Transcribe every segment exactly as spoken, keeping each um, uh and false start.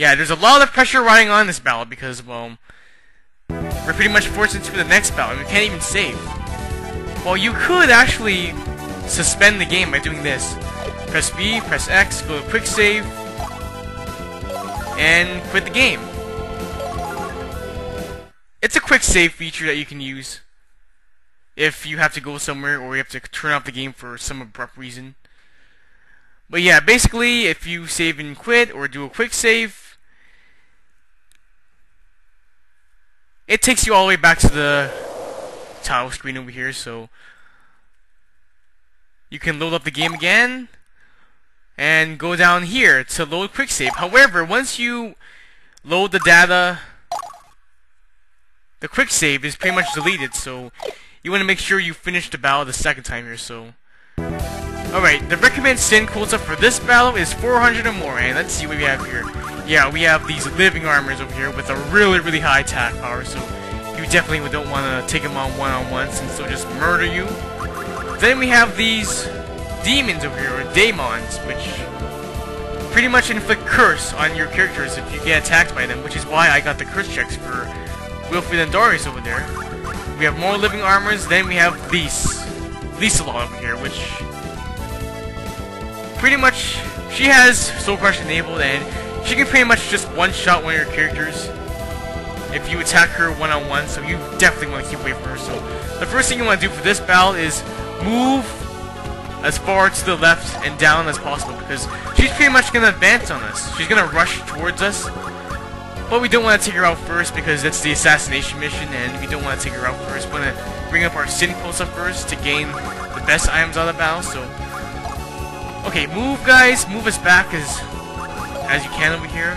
Yeah, there's a lot of pressure riding on this battle because, well, we're pretty much forced into the next battle, and we can't even save. Well, you could actually suspend the game by doing this. Press B, press X, go to quick save, and quit the game. It's a quick save feature that you can use if you have to go somewhere or you have to turn off the game for some abrupt reason. But yeah, basically, if you save and quit or do a quick save, it takes you all the way back to the title screen over here, so you can load up the game again and go down here to load quick save. However, once you load the data, the quick save is pretty much deleted, so you want to make sure you finish the battle the second time here, so. Alright, the recommended sin quota for this battle is four hundred or more, and let's see what we have here. Yeah, we have these living armors over here with a really, really high attack power, so you definitely don't want to take them on one-on-one, since they'll just murder you. Then we have these demons over here, or daemons, which pretty much inflict curse on your characters if you get attacked by them, which is why I got the curse checks for Wylfred and Darius over there. We have more living armors, then we have Lies, Lieselotte over here, which pretty much, she has Soul Crush enabled, and she can pretty much just one-shot one of your characters if you attack her one-on-one, so you definitely want to keep away from her. So the first thing you want to do for this battle is move as far to the left and down as possible, because she's pretty much going to advance on us. She's going to rush towards us, but we don't want to take her out first, because that's the assassination mission, and we don't want to take her out first. We want to bring up our Sin Pulse up first to gain the best items out of the battle, so. Okay, move, guys. Move us back as as you can over here.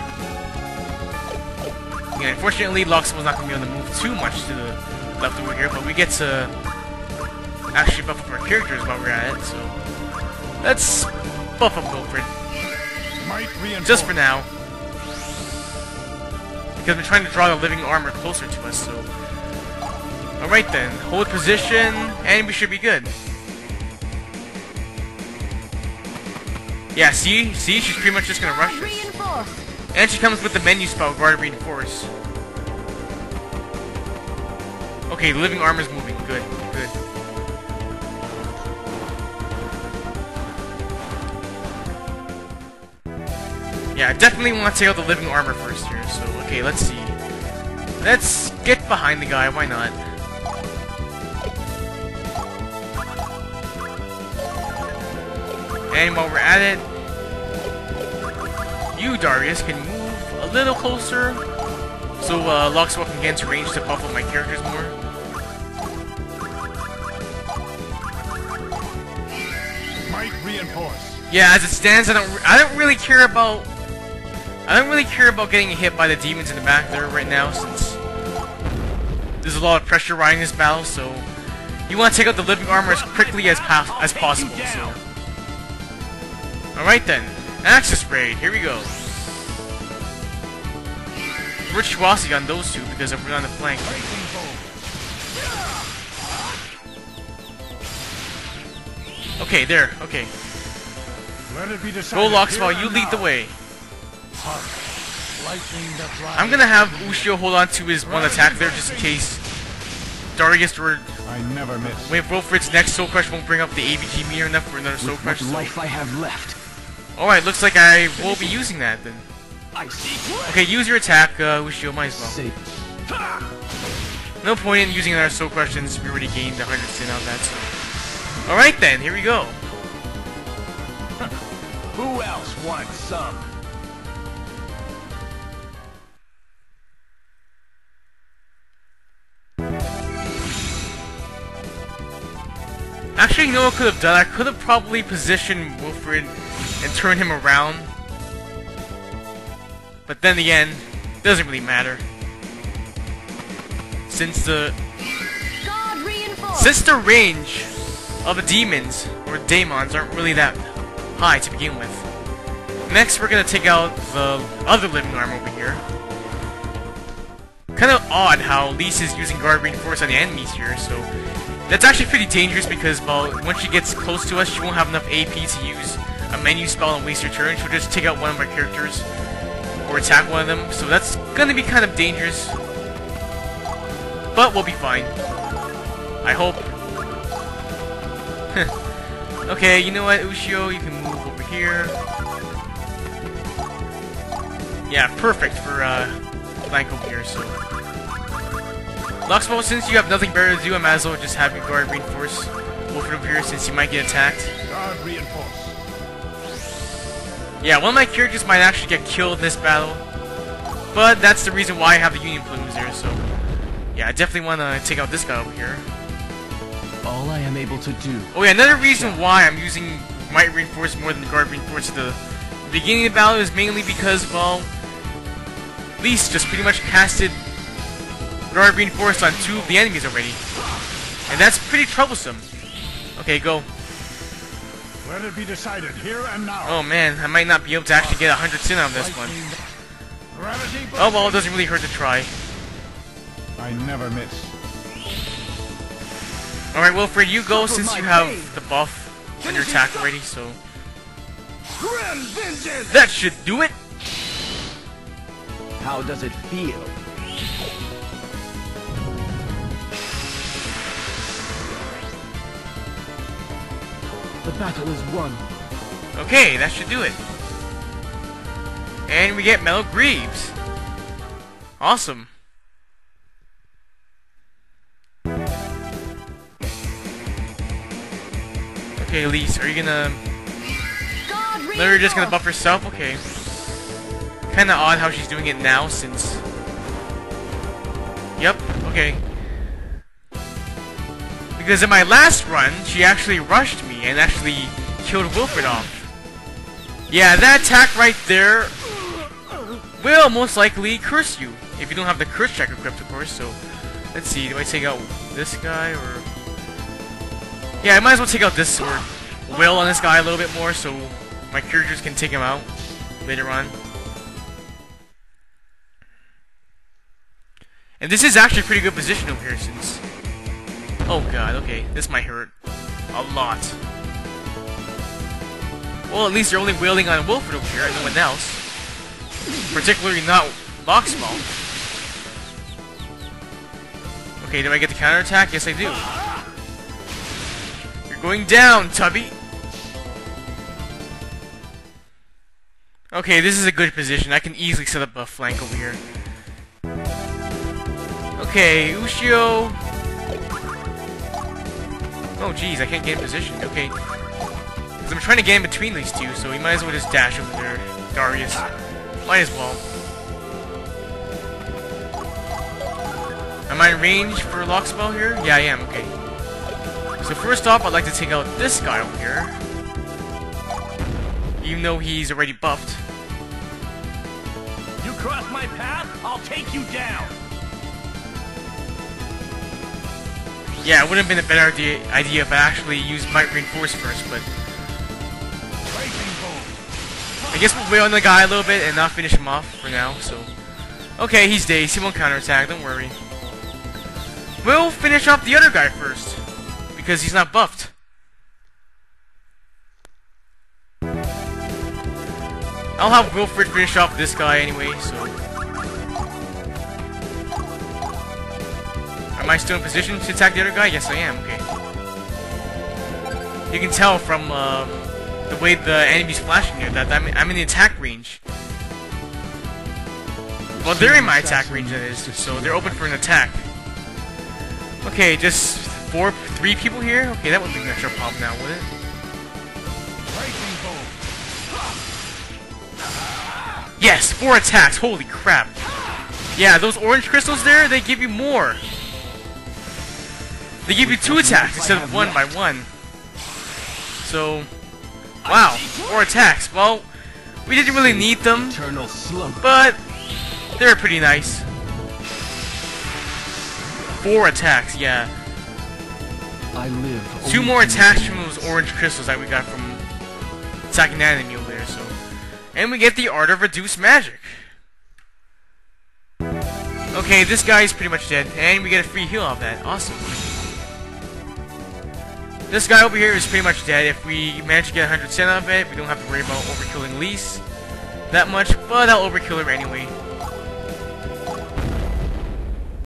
Yeah, unfortunately, Loxum was not going to be able to move too much to the left over here, but we get to actually buff up our characters while we're at it, so let's buff up Wylfred. Just for now. Because we're trying to draw the living armor closer to us, so. Alright then, hold position, and we should be good. Yeah, see? See? She's pretty much just gonna rush us. And she comes with the menu spell, Guard Reinforce. Okay, living armor's moving. Good, good. Yeah, I definitely want to take out the living armor first here, so, okay, let's see. Let's get behind the guy, why not? And while we're at it, you, Darius, can move a little closer so uh, Lockswell can get into range to buff up my characters more. Might reinforce. Yeah, as it stands, I don't, I don't really care about, I don't really care about getting hit by the demons in the back there right now, since there's a lot of pressure riding this battle. So you want to take out the living armor as quickly as as possible. So. Alright then, Axis Raid, here we go. Virtuosity on those two because I'm on the flank. Okay, there, okay. Go Lockswell, you lead the way. I'm gonna have Ushio hold on to his one attack there just in case Darius or I never miss. Wait, Wylfred's next Soul Crush won't bring up the A B G meter enough for another Soul Crush. With what life I have left. Alright, looks like I will be using that then. Okay, use your attack, uh, Ushio, might as well. No point in using another Soul Crush since we already gained one hundred sin out of that, so. Alright then, here we go. Who else wants some? Actually, you know what I could have done? I could have probably positioned Wylfred and turned him around. But then again, it doesn't really matter. Since the Since the range of the demons or daemons aren't really that high to begin with. Next we're gonna take out the other living arm over here. Kinda odd how Lise is using Guard Reinforce on the enemies here, so. That's actually pretty dangerous because, well, once she gets close to us, she won't have enough A P to use a menu spell and waste her turn. She'll just take out one of our characters, or or attack one of them, so that's gonna be kind of dangerous. But we'll be fine. I hope. Okay, you know what, Ushio, you can move over here. Yeah, perfect for uh, flank over here, so... Lockswell, since you have nothing better to do, I might as well just have your guard reinforce Wylfred over here since you might get attacked. Guard reinforce. Yeah, one of my characters might actually get killed in this battle. But that's the reason why I have the Union Plumes there, so... Yeah, I definitely want to take out this guy over here. All I am able to do. Oh yeah, another reason why I'm using Might Reinforce more than Guard Reinforce at the beginning of the battle is mainly because, well... Lise just pretty much casted Guard Reinforce on two of the enemies already. And that's pretty troublesome. Okay, go. Let it be decided here and now. Oh man, I might not be able to actually get one hundred sin on this one. Oh well, it doesn't really hurt to try. I never miss. Alright, Wylfred, you go since you have the buff and your attack already, so... That should do it! How does it feel? The battle is won. Okay, that should do it. And we get Metal Greaves. Awesome. Okay, Lise, are you gonna... No, you're just gonna buff herself? Okay. Kinda odd how she's doing it now, since... Yep, okay. Because in my last run, she actually rushed me and actually killed Wylfred off. Yeah, that attack right there will most likely curse you. If you don't have the curse check equipped, of course, so... Let's see, do I take out this guy, or... Yeah, I might as well take out this sword. Will on this guy a little bit more, so my characters can take him out later on. And this is actually a pretty good position over here since... Oh god, okay, this might hurt. A lot. Well, at least you're only wailing on Wylfred over here and no one else. Particularly not Lockswell. Okay, do I get the counterattack? Yes, I do. Going down, Tubby! Okay, this is a good position. I can easily set up a flank over here. Okay, Ushio... Oh jeez, I can't get in position. Okay. Because I'm trying to get in between these two, so we might as well just dash over there. Darius. Might as well. Am I in range for Lockswell here? Yeah, I am. Okay. So first off, I'd like to take out this guy over here, even though he's already buffed. You cross my path, I'll take you down. Yeah, it would have been a better idea, idea if I actually used Might Reinforce first, but I guess we'll wait on the guy a little bit and not finish him off for now. So, okay, he's dazed. He won't counterattack. Don't worry. We'll finish off the other guy first. Because he's not buffed. I'll have Wylfred finish off this guy anyway, so... Am I still in position to attack the other guy? Yes, I am. Okay. You can tell from uh, the way the enemy's flashing here that I'm, I'm in the attack range. Well, they're in my attack range, that is, so they're open for an attack. Okay, just... Four, three people here? Okay, that wouldn't be much of a problem now, would it? Yes, four attacks! Holy crap! Yeah, those orange crystals there, they give you more! They give you two attacks instead of one by one. So... Wow, four attacks. Well, we didn't really need them, but they were pretty nice. Four attacks, yeah. I live two more attacks from those orange crystals that we got from attacking that enemy over there, so... And we get the Art of Reduced Magic. Okay, this guy is pretty much dead, and we get a free heal off that. Awesome. This guy over here is pretty much dead. If we manage to get one hundred percent off it, we don't have to worry about overkilling Lise. that much, but I'll overkill him anyway.